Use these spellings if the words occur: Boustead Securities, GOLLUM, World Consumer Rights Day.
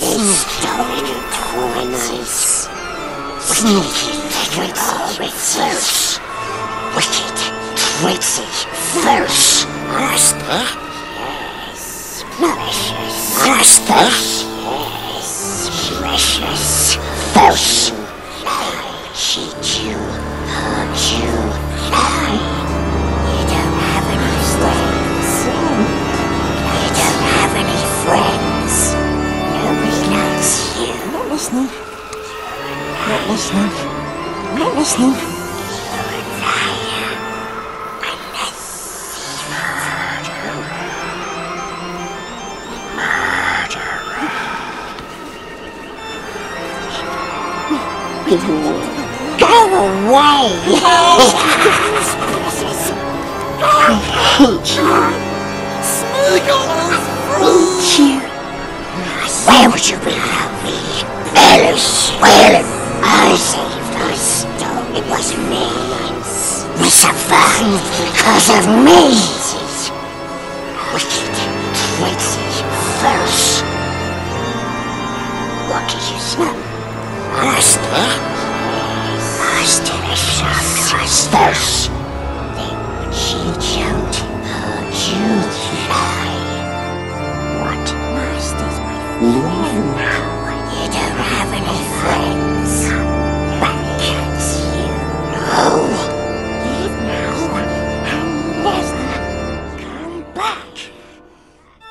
These stolen coins, sneaky tricksy search, wicked tricksy search, Rasper? Yes, precious Rasper? Yes, precious search. I'll cheat you, hurt you, you don't have any friends. You don't have any friends. Not listening. Not listening. Not listening. You're a liar. Murderer. Go away! I hate you. I hate you. Where would you be without me? Where? I saved us. It was me. We survived because of me.